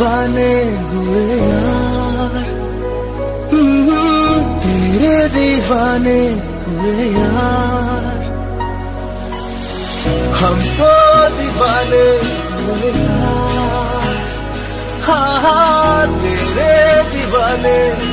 दीवाने हुए यार, तेरे दीवाने हुए यार, हम तो दीवाने हुए यार, हाँ तेरे दीवाने।